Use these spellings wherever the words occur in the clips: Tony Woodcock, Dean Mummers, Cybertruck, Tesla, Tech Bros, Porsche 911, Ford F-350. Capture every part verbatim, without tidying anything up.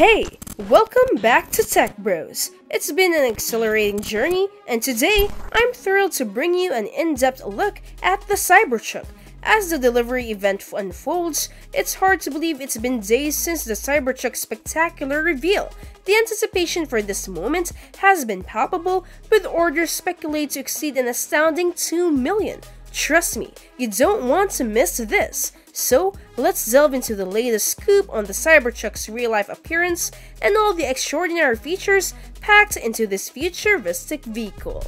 Hey, welcome back to Tech Bros. It's been an exhilarating journey, and today I'm thrilled to bring you an in-depth look at the Cybertruck. As the delivery event unfolds, it's hard to believe it's been days since the Cybertruck's spectacular reveal. The anticipation for this moment has been palpable, with orders speculated to exceed an astounding two million. Trust me, you don't want to miss this. So, let's delve into the latest scoop on the Cybertruck's real-life appearance and all the extraordinary features packed into this futuristic vehicle.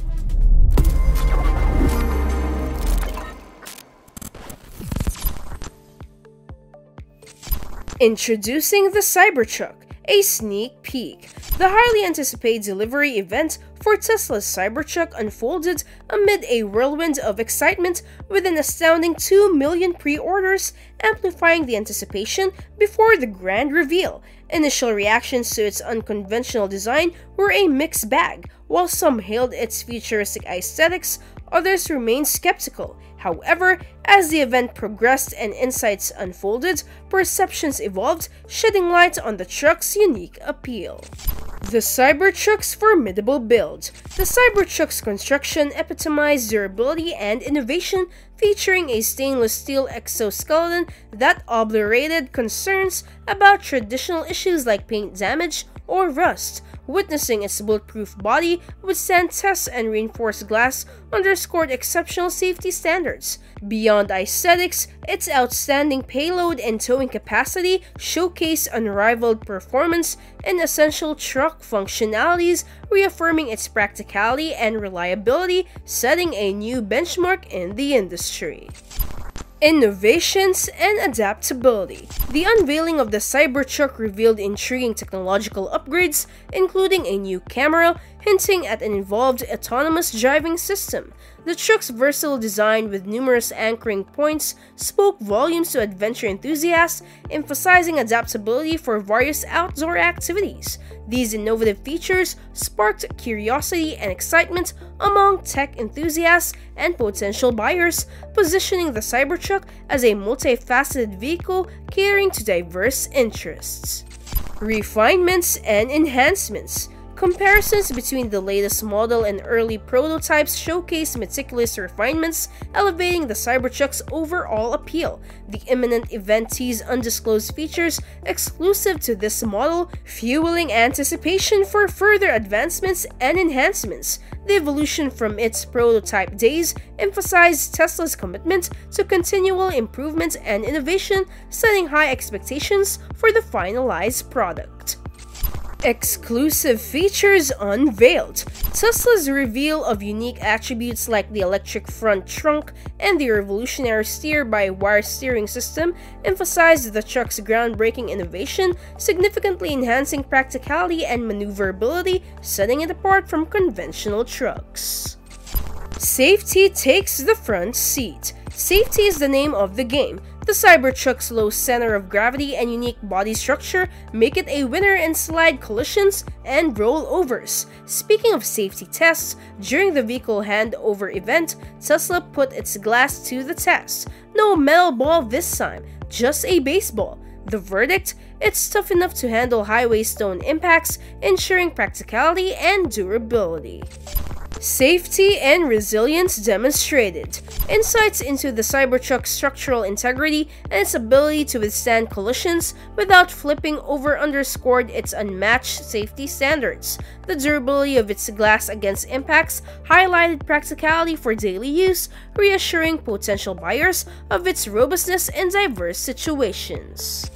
Introducing the Cybertruck, a sneak peek. The highly anticipated delivery event for Tesla's Cybertruck unfolded amid a whirlwind of excitement, with an astounding two million pre-orders amplifying the anticipation before the grand reveal. Initial reactions to its unconventional design were a mixed bag. While some hailed its futuristic aesthetics, others remained skeptical. However, as the event progressed and insights unfolded, perceptions evolved, shedding light on the truck's unique appeal. The Cybertruck's formidable build. The Cybertruck's construction epitomized durability and innovation, featuring a stainless steel exoskeleton that obliterated concerns about traditional issues like paint damage or rust. Witnessing its bulletproof body withstand tests and reinforced glass underscored exceptional safety standards. Beyond aesthetics, its outstanding payload and towing capacity showcase unrivaled performance and essential truck functionalities, reaffirming its practicality and reliability, setting a new benchmark in the industry. Innovations and adaptability. The unveiling of the Cybertruck revealed intriguing technological upgrades, including a new camera, hinting at an involved autonomous driving system. The truck's versatile design with numerous anchoring points spoke volumes to adventure enthusiasts, emphasizing adaptability for various outdoor activities. These innovative features sparked curiosity and excitement among tech enthusiasts and potential buyers, positioning the Cybertruck as a multifaceted vehicle catering to diverse interests. Refinements and enhancements. Comparisons between the latest model and early prototypes showcase meticulous refinements, elevating the Cybertruck's overall appeal. The imminent event teased undisclosed features exclusive to this model, fueling anticipation for further advancements and enhancements. The evolution from its prototype days emphasized Tesla's commitment to continual improvement and innovation, setting high expectations for the finalized product. Exclusive features unveiled. Tesla's reveal of unique attributes like the electric front trunk and the revolutionary steer-by-wire steering system emphasized the truck's groundbreaking innovation, significantly enhancing practicality and maneuverability, setting it apart from conventional trucks. Safety takes the front seat. Safety is the name of the game. The Cybertruck's low center of gravity and unique body structure make it a winner in slide collisions and rollovers. Speaking of safety tests, during the vehicle handover event, Tesla put its glass to the test. No metal ball this time, just a baseball. The verdict? It's tough enough to handle highway stone impacts, ensuring practicality and durability. Safety and resilience demonstrated. Insights into the Cybertruck's structural integrity and its ability to withstand collisions without flipping over underscored its unmatched safety standards. The durability of its glass against impacts highlighted practicality for daily use, reassuring potential buyers of its robustness in diverse situations.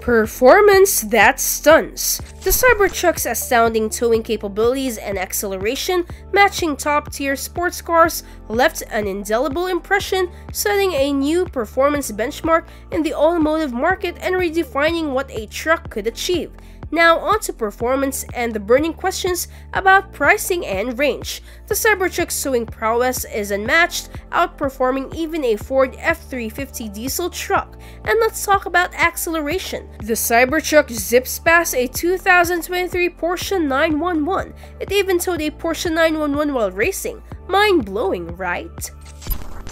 Performance that stuns. The Cybertruck's astounding towing capabilities and acceleration, matching top-tier sports cars, left an indelible impression, setting a new performance benchmark in the automotive market and redefining what a truck could achieve. Now onto performance and the burning questions about pricing and range. The Cybertruck's towing prowess is unmatched, outperforming even a Ford F three fifty diesel truck. And let's talk about acceleration. The Cybertruck zips past a two thousand twenty-three Porsche nine one one. It even towed a Porsche nine one one while racing. Mind-blowing, right?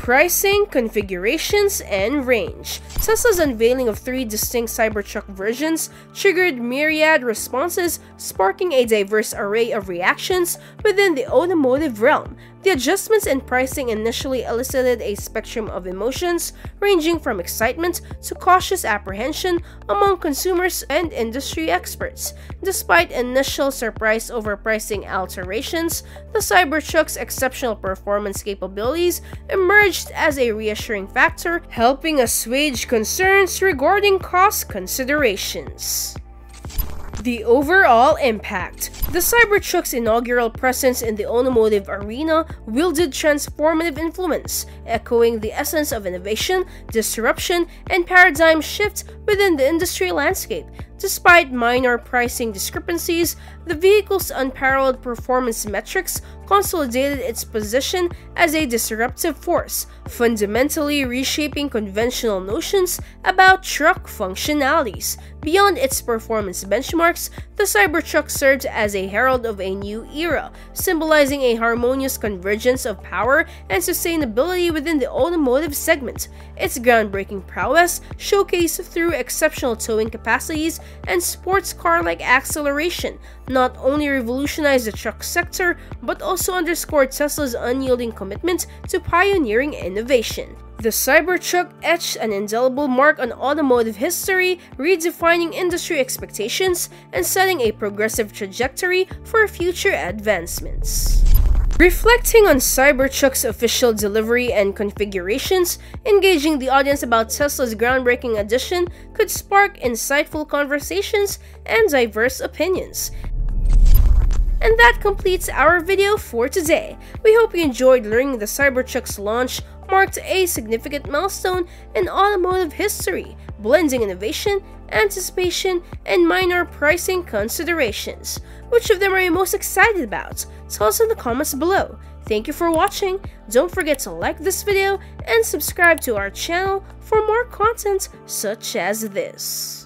pricing, configurations, and range. Tesla's unveiling of three distinct Cybertruck versions triggered myriad responses, sparking a diverse array of reactions within the automotive realm. The adjustments in pricing initially elicited a spectrum of emotions, ranging from excitement to cautious apprehension among consumers and industry experts. Despite initial surprise over pricing alterations, the Cybertruck's exceptional performance capabilities emerged as a reassuring factor, helping assuage concerns regarding cost considerations. The overall impact. The Cybertruck's inaugural presence in the automotive arena wielded transformative influence, echoing the essence of innovation, disruption, and paradigm shift within the industry landscape. Despite minor pricing discrepancies, the vehicle's unparalleled performance metrics consolidated its position as a disruptive force, fundamentally reshaping conventional notions about truck functionalities. Beyond its performance benchmarks, the Cybertruck served as a herald of a new era, symbolizing a harmonious convergence of power and sustainability within the automotive segment. Its groundbreaking prowess, showcased through exceptional towing capacities and sports car-like acceleration, not only revolutionized the truck sector, but also underscored Tesla's unyielding commitment to pioneering innovation. The Cybertruck etched an indelible mark on automotive history, redefining industry expectations and setting a progressive trajectory for future advancements. Reflecting on Cybertruck's official delivery and configurations, engaging the audience about Tesla's groundbreaking addition could spark insightful conversations and diverse opinions. And that completes our video for today. We hope you enjoyed learning the Cybertruck's launch marked a significant milestone in automotive history, blending innovation, anticipation, and minor pricing considerations. Which of them are you most excited about? Tell us in the comments below. Thank you for watching. Don't forget to like this video and subscribe to our channel for more content such as this.